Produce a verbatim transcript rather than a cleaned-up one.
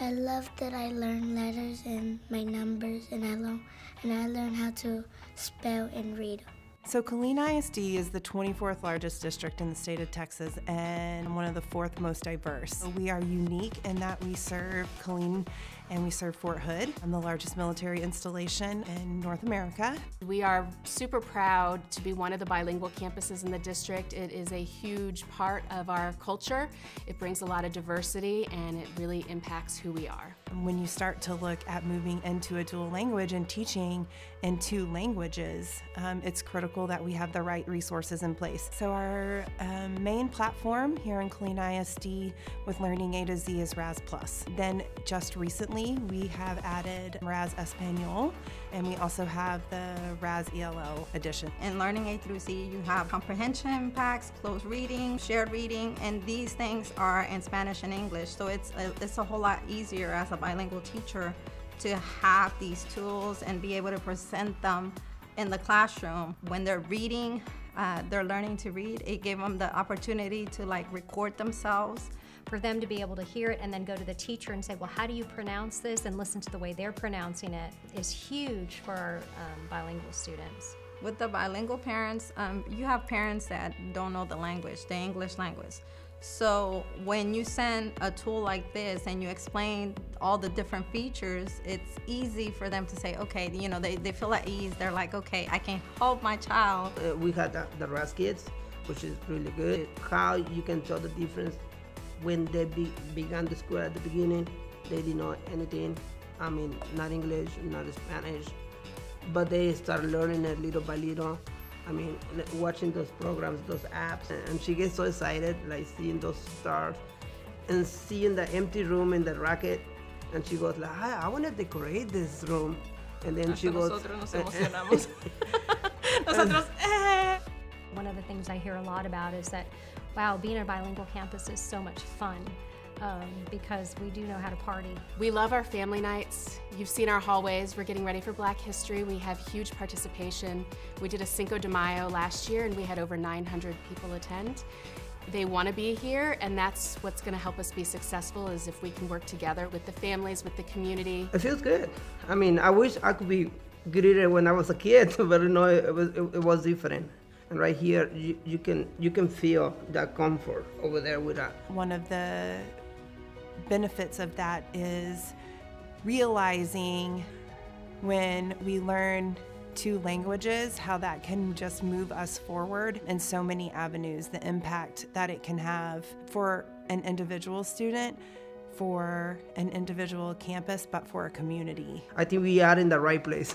I love that I learn letters and my numbers, and I learn and I learn how to spell and read. So Killeen I S D is the twenty-fourth largest district in the state of Texas and one of the fourth most diverse. We are unique in that we serve Killeen and we serve Fort Hood. I'm the largest military installation in North America. We are super proud to be one of the bilingual campuses in the district. It is a huge part of our culture. It brings a lot of diversity and it really impacts who we are. When you start to look at moving into a dual language and teaching in two languages, um, it's critical that we have the right resources in place. So our um, main platform here in Killeen I S D with Learning A to Z is Raz-Plus. Then just recently we have added Raz Español, and we also have the Raz E L L edition. In Learning A through Z you have comprehension packs, close reading, shared reading, and these things are in Spanish and English, so it's a, it's a whole lot easier as a bilingual teacher to have these tools and be able to present them in the classroom. When they're reading, uh, they're learning to read, it gave them the opportunity to like record themselves. For them to be able to hear it and then go to the teacher and say, well, how do you pronounce this? And listen to the way they're pronouncing it is huge for our um, bilingual students. With the bilingual parents, um, you have parents that don't know the language, the English language. So when you send a tool like this and you explain all the different features, it's easy for them to say, okay, you know, they, they feel at ease. They're like, okay, I can help my child. Uh, we had the, the Raz-Kids, which is really good. How you can tell the difference when they be, began the school at the beginning, they didn't know anything. I mean, not English, not Spanish, but they start learning it little by little. I mean, watching those programs, those apps, and she gets so excited, like seeing those stars and seeing the empty room in the racket, and she goes like, I, I want to decorate this room, and then Hasta she goes. Nosotros nos emocionamos. Nosotros, eh. One of the things I hear a lot about is that, wow, being a bilingual campus is so much fun. Um, because we do know how to party. We love our family nights. You've seen our hallways. We're getting ready for Black History. We have huge participation. We did a Cinco de Mayo last year and we had over nine hundred people attend. They want to be here, and that's what's going to help us be successful, is if we can work together with the families, with the community. It feels good. I mean, I wish I could be greeted when I was a kid, but you know, it was, it, it was different. And right here, you, you, can, you can feel that comfort over there with that. One of the benefits of that is realizing when we learn two languages how that can just move us forward in so many avenues, the impact that it can have for an individual student, for an individual campus, but for a community. I think we are in the right place.